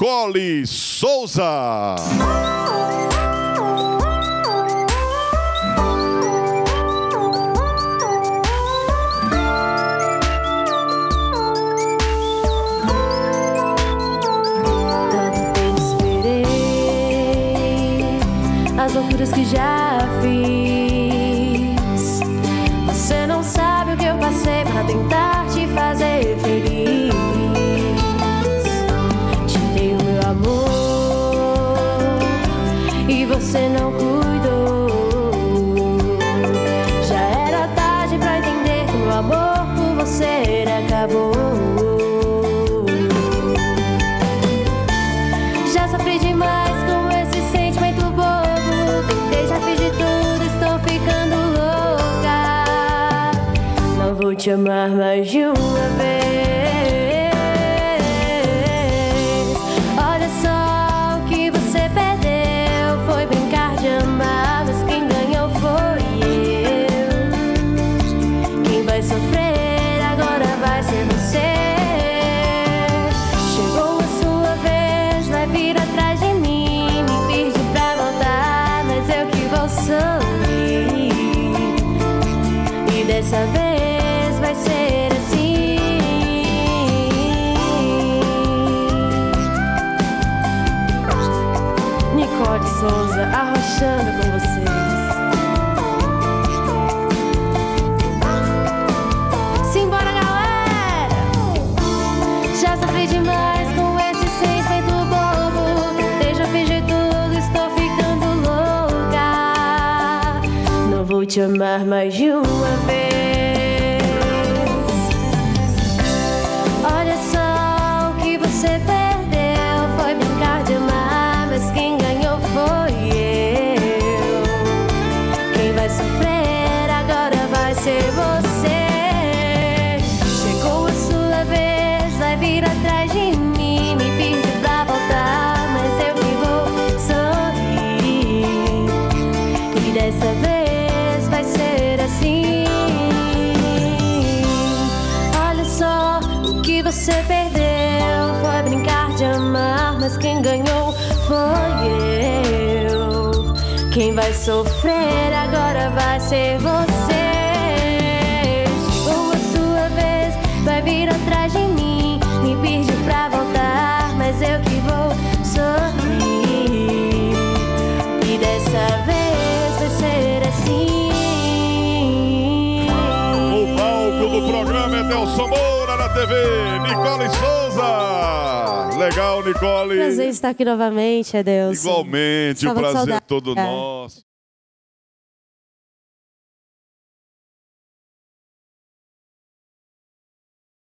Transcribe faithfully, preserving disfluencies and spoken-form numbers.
Nicole Souza. As loucuras que já fiz, você não sabe o que eu passei pra tentar te fazer feliz. Te dei o meu amor e você não cuidou. Já era tarde pra entender que o amor por você acabou. Já sofri demais com esse sentimento bom. Vou te amar mais de uma vez. Olha só o que você perdeu, foi brincar de amar, mas quem ganhou foi eu. Quem vai sofrer agora vai ser você. Chegou a sua vez, vai vir atrás de mim, me pediu pra voltar, mas eu que vou sorrir. E dessa vez vai ser assim. Nicole Souza arrochando com vocês. Simbora, galera! Já sofri demais com esse sentimento bobo. Tentei, já fingi tudo, estou ficando louca. Não vou te amar mais de uma vez. Dessa vez vai ser assim. Olha só o que você perdeu, foi brincar de amar, mas quem ganhou foi eu. Quem vai sofrer agora vai ser você. Chegou a sua vez, vai vir atrás de mim, me pediu pra voltar, mas eu que vou sorrir. E dessa vez do programa Edelson Moura na T V, Nicole Souza. Legal, Nicole. Prazer estar aqui novamente, Edelson. Igualmente, o prazer todo nosso.